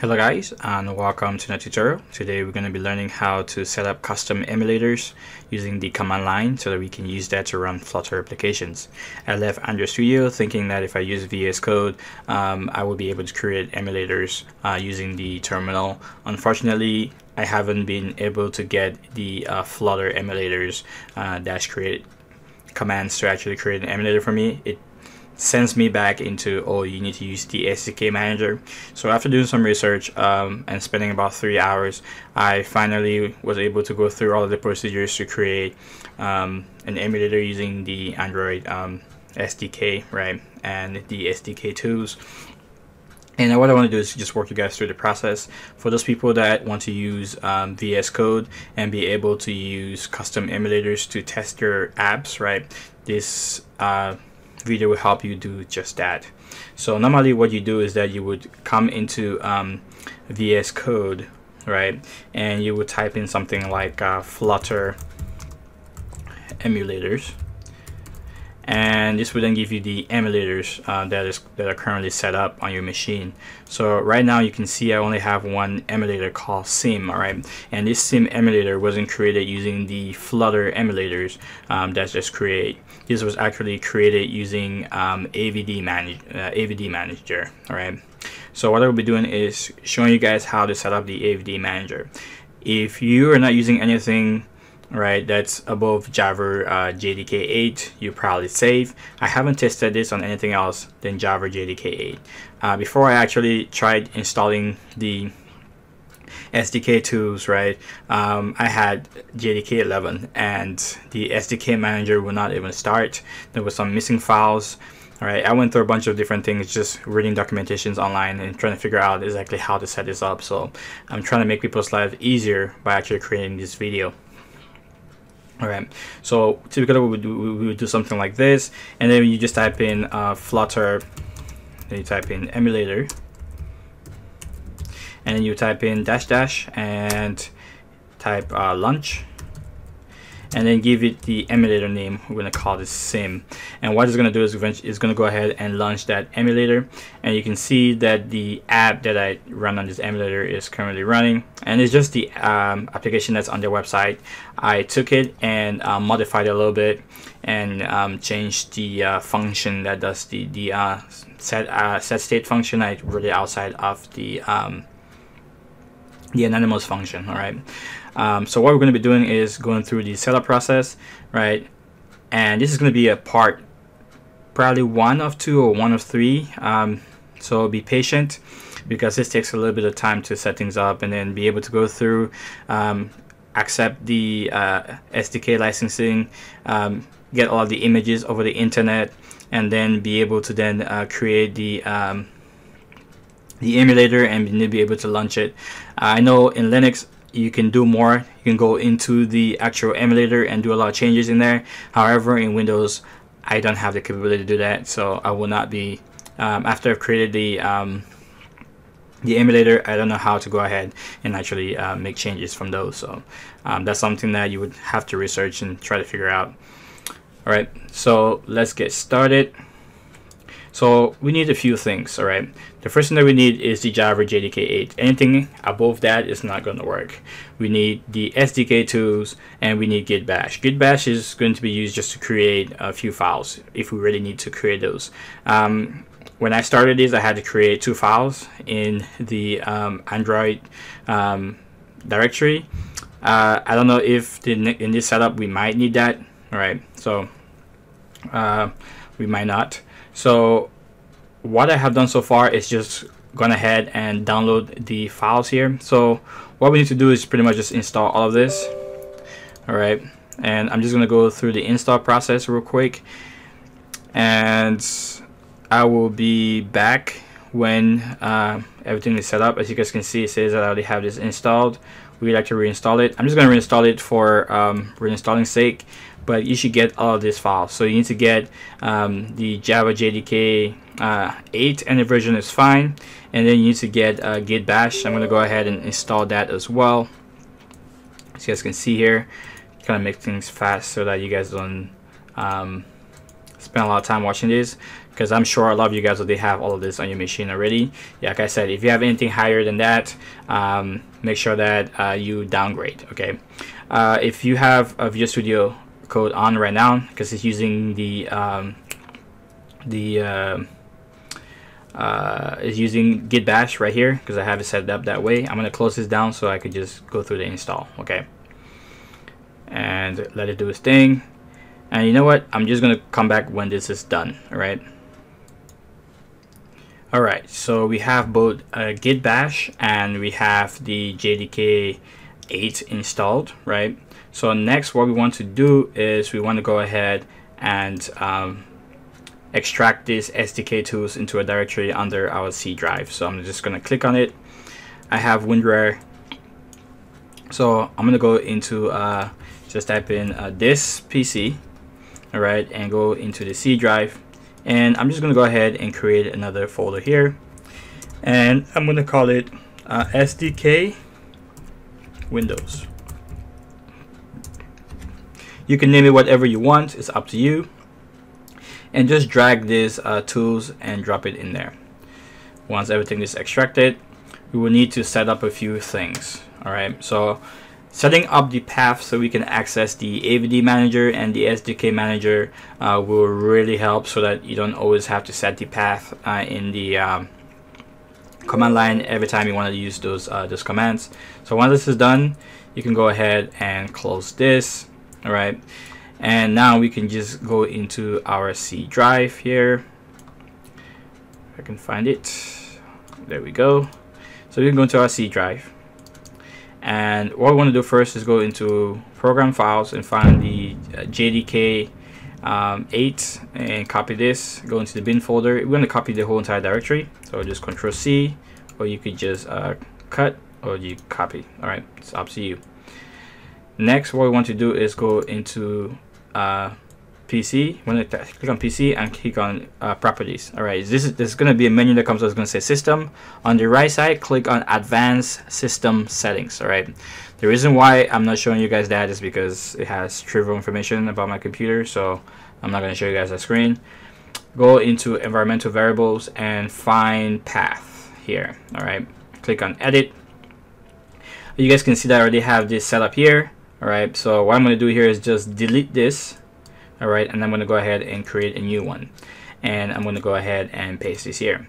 Hello guys, and welcome to the tutorial. Today we're going to be learning how to set up custom emulators using the command line so that we can use that to run Flutter applications. I left Android Studio thinking that if I use VS Code, I would be able to create emulators using the terminal. Unfortunately, I haven't been able to get the Flutter emulators -create commands to actually create an emulator for me. It sends me back into, oh, you need to use the SDK manager. So after doing some research and spending about 3 hours, I finally was able to go through all of the procedures to create an emulator using the Android SDK, right, and the SDK tools. And what I want to do is just walk you guys through the process. For those people that want to use VS Code and be able to use custom emulators to test your apps, right, this video will help you do just that. So normally what you do is that you would come into VS Code, right, and you would type in something like Flutter emulators, and this would then give you the emulators that are currently set up on your machine. So right now you can see I only have one emulator called Sim, alright, and this Sim emulator wasn't created using the Flutter emulators -create. This was actually created using AVD manager, alright. So what I will be doing is showing you guys how to set up the AVD manager. If you are not using anything right that's above Java JDK 8, you're probably safe. I haven't tested this on anything else than Java JDK 8. Before I actually tried installing the SDK tools, right, I had JDK 11 and the SDK manager would not even start. There were some missing files. Alright, I went through a bunch of different things, just reading documentations online and trying to figure out exactly how to set this up. So I'm trying to make people's lives easier by actually creating this video. Alright, so typically we would do something like this, and then you just type in Flutter, then you type in emulator, and then you type in # and type lunch, and then give it the emulator name. We're going to call this Sim, and what it's going to do is it's going to go ahead and launch that emulator, and you can see that the app that I run on this emulator is currently running, and it's just the application that's on their website. I took it and modified it a little bit and changed the function that does the set state function. I wrote it outside of the anonymous function, all right. So what we're going to be doing is going through the setup process, right, and this is going to be a part probably 1 of 2 or 1 of 3, so be patient because this takes a little bit of time to set things up and then be able to go through, accept the SDK licensing, get all of the images over the internet, and then be able to then create the emulator and be able to launch it. I know in Linux you can do more. You can go into the actual emulator and do a lot of changes in there. However, in Windows, I don't have the capability to do that, so I will not be. After I've created the emulator, I don't know how to go ahead and actually make changes from those. So that's something that you would have to research and try to figure out. All right, so let's get started. So we need a few things, all right. The first thing that we need is the Java JDK 8. Anything above that is not going to work. We need the SDK tools, and we need Git Bash. Git Bash is going to be used just to create a few files if we really need to create those. When I started this, I had to create 2 files in the Android directory. I don't know if in this setup we might need that, all right. So we might not. So what I have done so far is just gone ahead and download the files here. So what we need to do is pretty much just install all of this. All right, and I'm just gonna go through the install process real quick, and I will be back when everything is set up. As you guys can see, it says that I already have this installed. We'd like to reinstall it. I'm just gonna reinstall it for reinstalling's sake, but you should get all of these files. So you need to get the Java JDK 8, and the version is fine. And then you need to get Git Bash. I'm gonna go ahead and install that as well. As you guys can see here, kind of make things fast so that you guys don't spend a lot of time watching this, because I'm sure a lot of you guys already have all of this on your machine already. Yeah, like I said, if you have anything higher than that, make sure that you downgrade, okay? If you have a Visual Studio code on right now, because it's using the is using Git Bash right here, because I have it set up that way. I'm gonna close this down so I could just go through the install, okay? And let it do its thing. And you know what? I'm just gonna come back when this is done. All right. All right. So we have both Git Bash and we have the JDK 8 installed, right? So next, what we want to do is we want to go ahead and extract these SDK tools into a directory under our C drive. So I'm just gonna click on it. I have WinRAR, so I'm gonna go into just type in this PC, all right, and go into the C drive, and I'm just gonna go ahead and create another folder here, and I'm gonna call it SDK Windows. You can name it whatever you want, it's up to you, and just drag these tools and drop it in there. Once everything is extracted, we will need to set up a few things, all right? So setting up the path so we can access the AVD manager and the SDK manager will really help, so that you don't always have to set the path in the command line every time you want to use those commands. So once this is done, you can go ahead and close this, all right? And now we can just go into our C drive here. If I can find it, there we go. So we can go into our C drive. And what we want to do first is go into program files and find the JDK 8 and copy this, go into the bin folder. We're going to copy the whole entire directory. So just Control C, or you could just cut, or you copy. All right, it's up to you. Next, what we want to do is go into PC. We're going to click on PC and click on properties. All right, this is going to be a menu that comes up. It's going to say system. On the right side, click on advanced system settings. All right, the reason why I'm not showing you guys that is because it has trivial information about my computer, so I'm not going to show you guys that screen. Go into environmental variables and find path here. All right, click on edit. You guys can see that I already have this set up here. All right, so what I'm going to do here is just delete this. All right, and I'm going to go ahead and create a new one, and I'm going to go ahead and paste this here.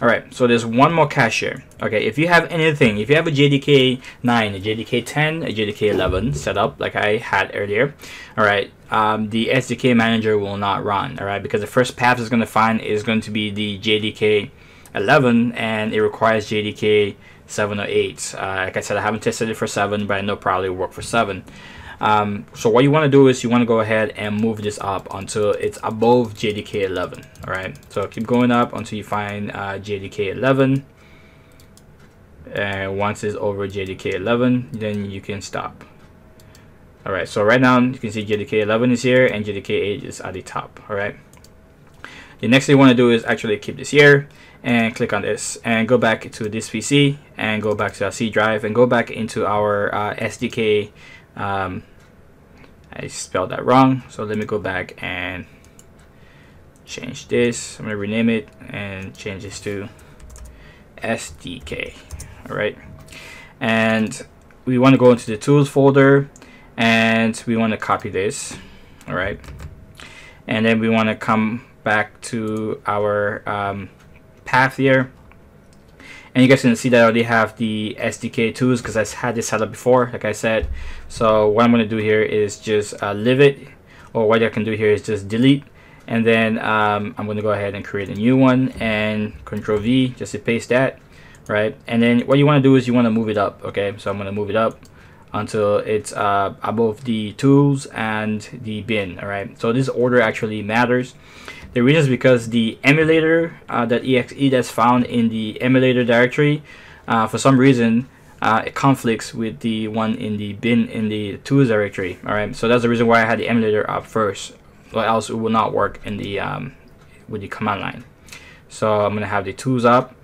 All right, so there's one more cache here. Okay, if you have anything, if you have a JDK 9, a JDK 10, a JDK 11 set up like I had earlier, all right, the SDK manager will not run, all right, because the first path it's going to find is going to be the JDK 11, and it requires JDK 7 or 8. Like I said, I haven't tested it for 7, but I know probably will work for 7. So what you want to do is you want to go ahead and move this up until it's above JDK 11. All right, so keep going up until you find JDK 11. And once it's over JDK 11, then you can stop. All right, so right now you can see JDK 11 is here and JDK 8 is at the top. All right. The next thing you want to do is actually keep this here and click on this and go back to this PC and go back to our C drive and go back into our SDK. I spelled that wrong, so let me go back and change this. I'm gonna rename it and change this to SDK. All right, and we want to go into the tools folder and we want to copy this. All right, and then we want to come back to our path here. And you guys can see that I already have the SDK tools because I had this set up before, like I said. So what I'm going to do here is just leave it, or what I can do here is just delete. And then I'm going to go ahead and create a new one and Control V just to paste that, right? And then what you want to do is you want to move it up, okay? So I'm going to move it up until it's above the tools and the bin, all right? So this order actually matters. The reason is because the emulator, that .exe that's found in the emulator directory, for some reason, it conflicts with the one in the bin, in the tools directory, all right? So that's the reason why I had the emulator up first, or else it will not work in the, with the command line. So I'm gonna have the tools up,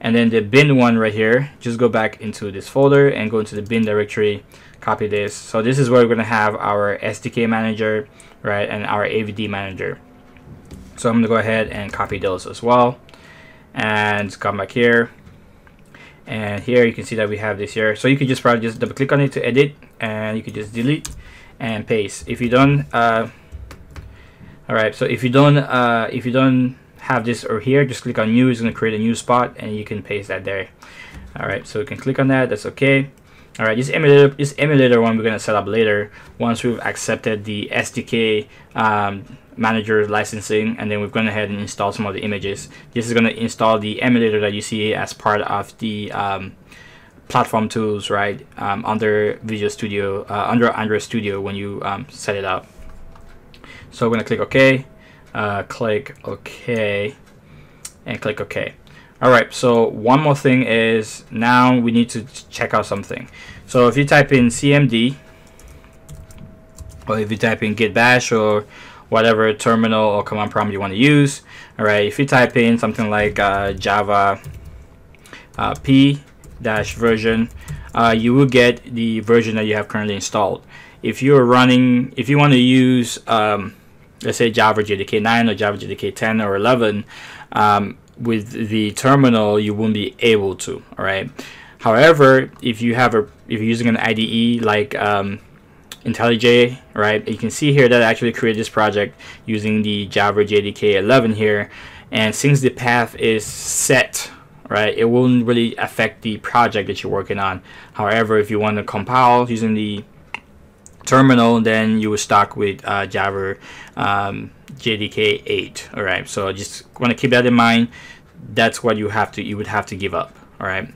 and then the bin one right here, just go back into this folder and go into the bin directory, copy this. So this is where we're gonna have our SDK manager, right, and our AVD manager. So I'm going to go ahead and copy those as well and come back here. And here you can see that we have this here. So you could just probably just double click on it to edit, and you could just delete and paste. If you don't, all right. So if you don't have this or here, just click on new. It's going to create a new spot, and you can paste that there. All right. So we can click on that. That's okay. All right. This emulator one we're going to set up later once we've accepted the SDK manager licensing, and then we've gone ahead and installed some of the images. This is going to install the emulator that you see as part of the platform tools, right, under Visual Studio, under Android Studio when you set it up. So I'm going to click OK, click OK, and click OK. All right, so one more thing is now we need to check out something. So if you type in CMD, or if you type in Git Bash, or whatever terminal or command prompt you want to use. All right, if you type in something like Java p-version, you will get the version that you have currently installed. If you're running, if you want to use, let's say Java JDK 9 or Java JDK 10 or 11, with the terminal, you won't be able to. All right. However, if you have a, if you're using an IDE like IntelliJ, right? You can see here that I actually created this project using the Java JDK 11 here, and since the path is set, right, it won't really affect the project that you're working on. However, if you want to compile using the terminal, then you were stuck with Java JDK 8. All right, so just want to keep that in mind. That's what you have to, you would have to give up. All right.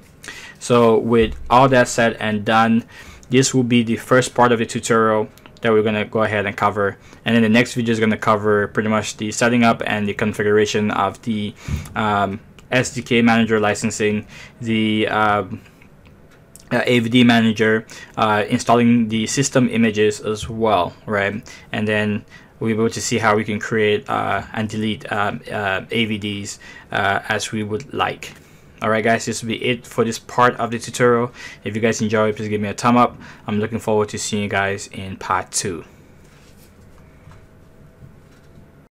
So with all that said and done, this will be the first part of the tutorial that we're going to go ahead and cover. And then the next video is going to cover pretty much the setting up and the configuration of the SDK manager licensing, the AVD manager, installing the system images as well, right? And then we'll be able to see how we can create and delete AVDs as we would like. Alright guys, this will be it for this part of the tutorial. If you guys enjoyed, please give me a thumb up. I'm looking forward to seeing you guys in part 2.